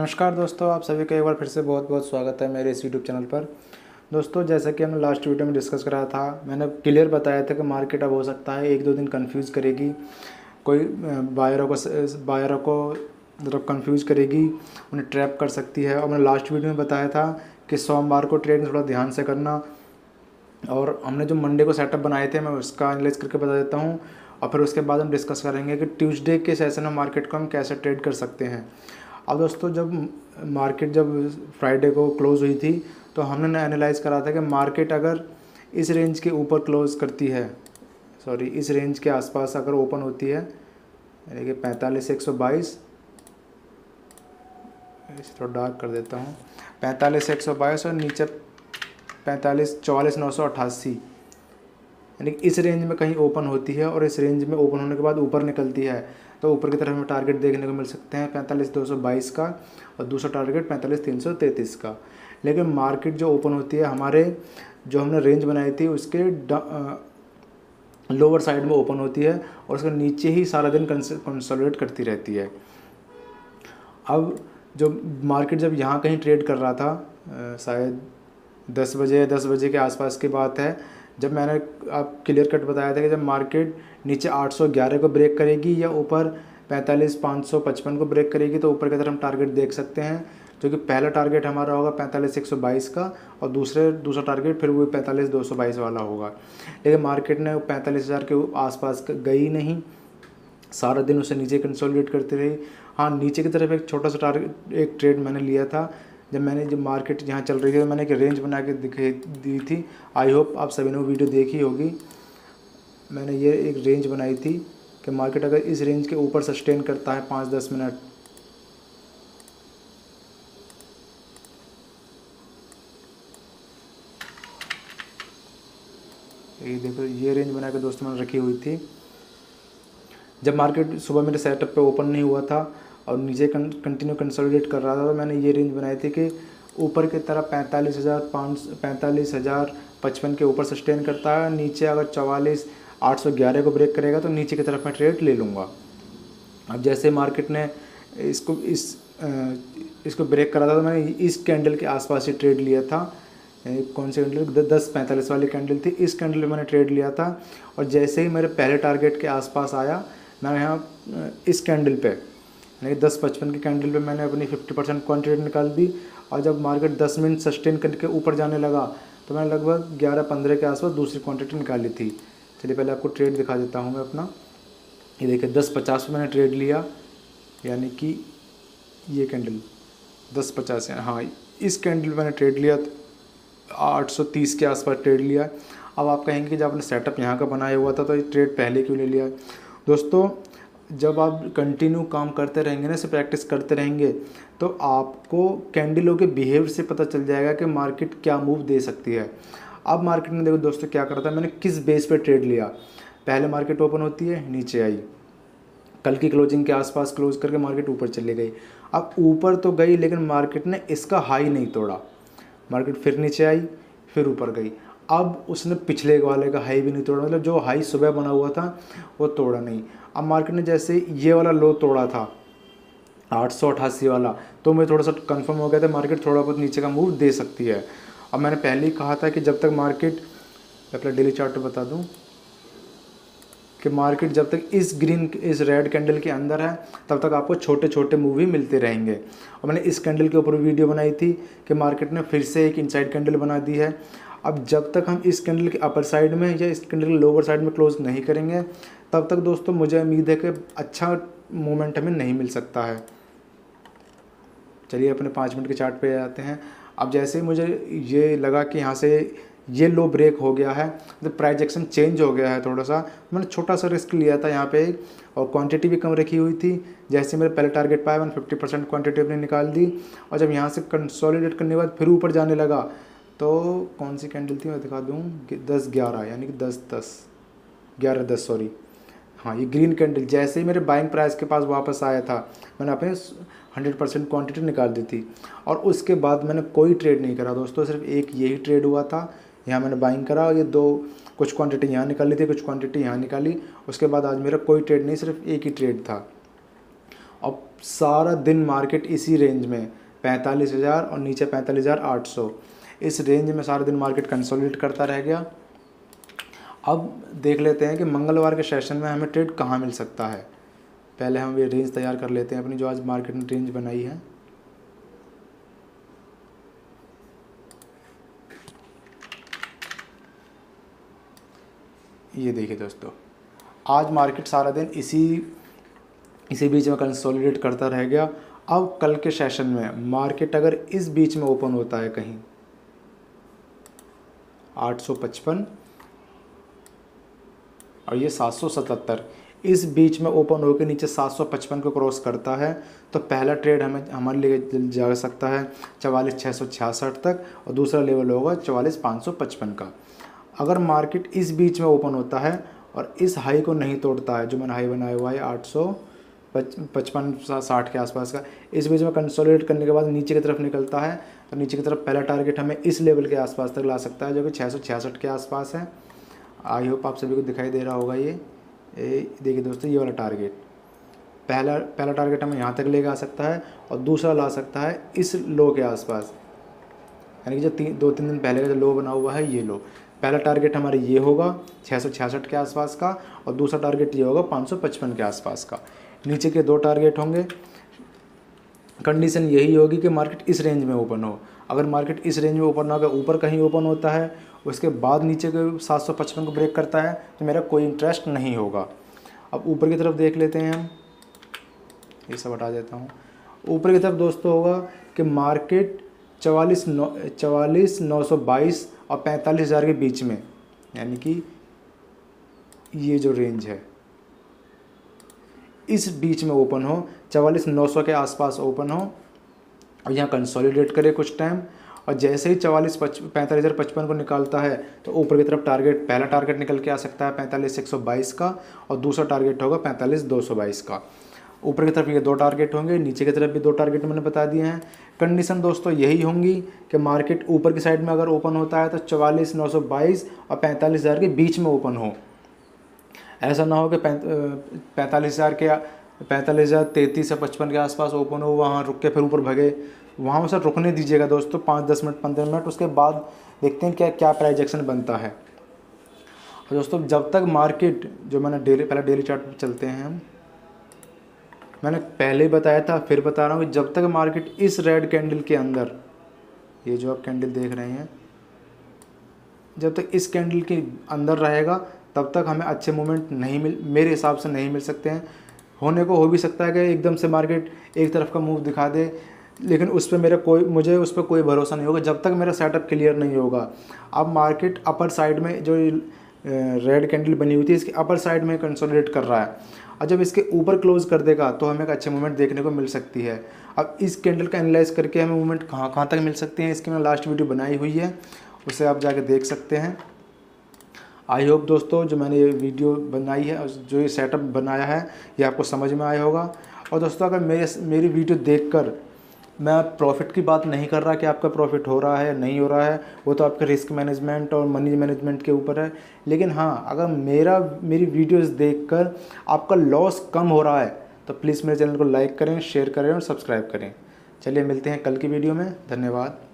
नमस्कार दोस्तों, आप सभी का एक बार फिर से बहुत बहुत स्वागत है मेरे इस यूट्यूब चैनल पर। दोस्तों, जैसा कि हमने लास्ट वीडियो में डिस्कस करा था, मैंने क्लियर बताया था कि मार्केट अब हो सकता है एक दो दिन कंफ्यूज करेगी, कोई बायरों को मतलब कंफ्यूज करेगी, उन्हें ट्रैप कर सकती है। और मैंने लास्ट वीडियो में बताया था कि सोमवार को ट्रेड में थोड़ा ध्यान से करना, और हमने जो मंडे को सेटअप बनाए थे मैं उसका एनालाइज करके बता देता हूँ, और फिर उसके बाद हम डिस्कस करेंगे कि ट्यूसडे के सेशन में मार्केट को हम कैसे ट्रेड कर सकते हैं। अब दोस्तों, जब मार्केट फ्राइडे को क्लोज़ हुई थी तो हमने एनालाइज़ करा था कि मार्केट अगर इस रेंज के ऊपर क्लोज़ करती है, सॉरी इस रेंज के आसपास अगर ओपन होती है, यानी कि 45 से 122, इसे थोड़ा डार्क कर देता हूँ, 45 से 122 और नीचे 45 44 988, यानी कि इस रेंज में कहीं ओपन होती है और इस रेंज में ओपन होने के बाद ऊपर निकलती है, तो ऊपर की तरफ हमें टारगेट देखने को मिल सकते हैं 45 222 का और दूसरा टारगेट 45 333 का। लेकिन मार्केट जो ओपन होती है हमारे जो हमने रेंज बनाई थी उसके लोअर साइड में ओपन होती है और उसके नीचे ही सारा दिन कंसोलिडेट करती रहती है। अब जो मार्केट जब यहाँ कहीं ट्रेड कर रहा था, शायद 10 बजे के आसपास की बात है, जब मैंने आप क्लियर कट बताया था कि जब मार्केट नीचे 811 को ब्रेक करेगी या ऊपर 45 555 को ब्रेक करेगी तो ऊपर की तरफ हम टारगेट देख सकते हैं, जो कि पहला टारगेट हमारा होगा 45 122 का और दूसरा टारगेट फिर वो 45 222 वाला होगा। लेकिन मार्केट ने 45,000 के आसपास गई नहीं, सारा दिन उसे नीचे कंसोलिडेट करती रही। हाँ, नीचे की तरफ एक छोटा सा टारगेट एक ट्रेड मैंने लिया था, जब मार्केट यहाँ चल रही थी तो मैंने एक रेंज बना के दिखाई दी थी। आई होप आप सभी ने वो वीडियो देखी होगी। मैंने ये एक रेंज बनाई थी कि मार्केट अगर इस रेंज के ऊपर सस्टेन करता है 5-10 मिनट, ये देखो ये रेंज बना के दोस्तों मैंने रखी हुई थी। जब मार्केट सुबह मेरे सेटअप पे ओपन नहीं हुआ था और नीचे कंटिन्यू कंसोलिडेट कर रहा था तो मैंने ये रेंज बनाई थी कि ऊपर की तरफ 45,055 के ऊपर सस्टेन करता है, नीचे अगर 44,811 को ब्रेक करेगा तो नीचे की तरफ मैं ट्रेड ले लूँगा। अब जैसे मार्केट ने इसको ब्रेक करा था तो मैंने इस कैंडल के आसपास ही ट्रेड लिया था। कौन सी कैंडल? 10:45 वाली कैंडल थी, इस कैंडल में मैंने ट्रेड लिया था। और जैसे ही मेरे पहले टारगेट के आसपास आया, मैं यहाँ इस कैंडल पे यानी 10:55 की कैंडल पे मैंने अपनी 50% क्वांटिटी निकाल दी। और जब मार्केट 10 मिनट सस्टेन करके ऊपर जाने लगा तो मैंने लगभग 11-15 के आसपास दूसरी क्वांटिटी निकाली थी। चलिए पहले आपको ट्रेड दिखा देता हूँ मैं अपना। ये देखिए 10:50 पे मैंने ट्रेड लिया, यानी कि ये कैंडल 10:50 है, हाँ इस कैंडल मैंने ट्रेड लिया, 830 के आसपास ट्रेड लिया। अब आप कहेंगे कि जब आपने सेटअप यहाँ का बनाया हुआ था तो ये ट्रेड पहले क्यों ले लिया? दोस्तों, जब आप कंटिन्यू काम करते रहेंगे ना, इसे प्रैक्टिस करते रहेंगे तो आपको कैंडलों के बिहेवियर से पता चल जाएगा कि मार्केट क्या मूव दे सकती है। अब मार्केट ने देखो दोस्तों क्या करा था, मैंने किस बेस पे ट्रेड लिया। पहले मार्केट ओपन होती है, नीचे आई, कल की क्लोजिंग के आसपास क्लोज करके मार्केट ऊपर चली गई। अब ऊपर तो गई लेकिन मार्केट ने इसका हाई नहीं तोड़ा, मार्केट फिर नीचे आई, फिर ऊपर गई। अब उसने पिछले वाले का हाई भी नहीं तोड़ा, मतलब जो हाई सुबह बना हुआ था वो तोड़ा नहीं। अब मार्केट ने जैसे ये वाला लो तोड़ा था 888 वाला, तो मैं थोड़ा सा कंफर्म हो गया था मार्केट थोड़ा बहुत नीचे का मूव दे सकती है। अब मैंने पहले ही कहा था कि जब तक मार्केट, अपना डेली चार्ट पे बता दूं कि मार्केट जब तक इस रेड कैंडल के अंदर है तब तक आपको छोटे छोटे मूव ही मिलते रहेंगे। और मैंने इस कैंडल के ऊपर वीडियो बनाई थी कि मार्केट ने फिर से एक इनसाइड कैंडल बना दी है। अब जब तक हम इस कैंडल के अपर साइड में या इस कैंडल के लोअर साइड में क्लोज़ नहीं करेंगे तब तक दोस्तों मुझे उम्मीद है कि अच्छा मोमेंट हमें नहीं मिल सकता है। चलिए अपने 5 मिनट के चार्ट पे आते हैं। अब जैसे ही मुझे ये लगा कि यहाँ से ये लो ब्रेक हो गया है तो प्राइस एक्शन चेंज हो गया है थोड़ा सा, मैंने छोटा सा रिस्क लिया था यहाँ पे और क्वांटिटी भी कम रखी हुई थी। जैसे मेरे पहले टारगेट पाया मैंने 50% क्वान्टिटी अपनी निकाल दी। और जब यहाँ से कंसोलिडेट करने के बाद फिर ऊपर जाने लगा तो कौन सी कैंडल थी मैं दिखा दूँ, 10:11 यानी कि 11:10 सॉरी, हाँ ये ग्रीन कैंडल। जैसे ही मेरे बाइंग प्राइस के पास वापस आया था मैंने अपने 100% क्वांटिटी निकाल दी थी। और उसके बाद मैंने कोई ट्रेड नहीं करा दोस्तों, सिर्फ एक यही ट्रेड हुआ था। यहाँ मैंने बाइंग करा और ये दो कुछ क्वांटिटी यहाँ निकाली थी, कुछ क्वांटिटी यहाँ निकाली। उसके बाद आज मेरा कोई ट्रेड नहीं, सिर्फ एक ही ट्रेड था। और सारा दिन मार्केट इसी रेंज में 45,000 और नीचे 45,800 इस रेंज में सारा दिन मार्केट कंसोलिडेट करता रह गया। अब देख लेते हैं कि मंगलवार के सेशन में हमें ट्रेड कहाँ मिल सकता है। पहले हम ये रेंज तैयार कर लेते हैं अपनी जो आज मार्केट ने रेंज बनाई है। ये देखिए दोस्तों, आज मार्केट सारा दिन इसी बीच में कंसोलिडेट करता रह गया। अब कल के सेशन में मार्केट अगर इस बीच में ओपन होता है कहीं 855 और ये 777 इस बीच में ओपन होकर नीचे 755 को क्रॉस करता है तो पहला ट्रेड हमें हमारे लिए जा सकता है 44,666 तक और दूसरा लेवल होगा 44,555 का। अगर मार्केट इस बीच में ओपन होता है और इस हाई को नहीं तोड़ता है, जो मैंने हाई बनाया हुआ है 855-60 के आसपास का, इस बीच में कंसोलिडेट करने के बाद नीचे की तरफ निकलता है तो नीचे की तरफ पहला टारगेट हमें इस लेवल के आसपास तक ला सकता है जो कि 666 के आसपास है। आई होप आप सभी को दिखाई दे रहा होगा। ये देखिए दोस्तों, ये वाला टारगेट पहला टारगेट हमें यहाँ तक लेके आ सकता है और दूसरा ला सकता है इस लो के आसपास, यानी कि जो 2-3 दिन पहले का जो लो बना हुआ है ये लो। पहला टारगेट हमारा ये होगा 666 के आसपास का और दूसरा टारगेट ये होगा 555 के आसपास का। नीचे के दो टारगेट होंगे। कंडीशन यही होगी कि मार्केट इस रेंज में ओपन हो। अगर मार्केट इस रेंज में ओपन ना होगा, ऊपर कहीं ओपन होता है उसके बाद नीचे के 755 को ब्रेक करता है तो मेरा कोई इंटरेस्ट नहीं होगा। अब ऊपर की तरफ देख लेते हैं हम, ये सब हटा देता हूँ। ऊपर की तरफ दोस्तों होगा कि मार्केट 44,922 और 45,000 के बीच में, यानी कि ये जो रेंज है इस बीच में ओपन हो, 44,900 के आसपास ओपन हो और यहाँ कंसोलिडेट करे कुछ टाइम। और जैसे ही 45,055 को निकालता है तो ऊपर की तरफ टारगेट पहला टारगेट निकल के आ सकता है 45,122 का और दूसरा टारगेट होगा 45,222 का। ऊपर की तरफ ये दो टारगेट होंगे, नीचे की तरफ भी दो टारगेट मैंने बता दिए हैं। कंडीशन दोस्तों यही होंगी कि मार्केट ऊपर की साइड में अगर ओपन होता है तो 44,922 और 45,000 के बीच में ओपन हो। ऐसा ना हो कि 45,033 या 55 के आसपास ओपन हो, वहाँ रुक के फिर ऊपर भगे। वहाँ उसे रुकने दीजिएगा दोस्तों 5-10 मिनट 15 मिनट, उसके बाद देखते हैं क्या क्या प्राइस एक्शन बनता है। और दोस्तों जब तक मार्केट जो मैंने पहले डेली चार्ट पर चलते हैं हम, मैंने पहले बताया था फिर बता रहा हूँ कि जब तक मार्केट इस रेड कैंडल के अंदर, ये जो आप कैंडल देख रहे हैं, जब तक इस कैंडल के अंदर रहेगा तब तक हमें अच्छे मूवमेंट नहीं मेरे हिसाब से नहीं मिल सकते हैं। होने को हो भी सकता है कि एकदम से मार्केट एक तरफ का मूव दिखा दे, लेकिन उस पर मुझे उस पर कोई भरोसा नहीं होगा जब तक मेरा सेटअप क्लियर नहीं होगा। अब मार्केट अपर साइड में जो रेड कैंडल बनी हुई थी इसके अपर साइड में कंसोलिडेट कर रहा है और जब इसके ऊपर क्लोज कर देगा तो हमें एक अच्छे मूवमेंट देखने को मिल सकती है। अब इस कैंडल का एनालाइज करके हमें मूवमेंट कहाँ तक मिल सकती है इसकी मैंने लास्ट वीडियो बनाई हुई है, उसे आप जाके देख सकते हैं। आई होप दोस्तों जो मैंने ये वीडियो बनाई है और जो ये सेटअप बनाया है ये आपको समझ में आया होगा। और दोस्तों अगर मेरी वीडियो देखकर, मैं प्रॉफिट की बात नहीं कर रहा कि आपका प्रॉफिट हो रहा है नहीं हो रहा है, वो तो आपके रिस्क मैनेजमेंट और मनी मैनेजमेंट के ऊपर है, लेकिन हाँ अगर मेरी वीडियोस देखकर आपका लॉस कम हो रहा है तो प्लीज़ मेरे चैनल को लाइक करें, शेयर करें और सब्सक्राइब करें। चलिए मिलते हैं कल की वीडियो में। धन्यवाद।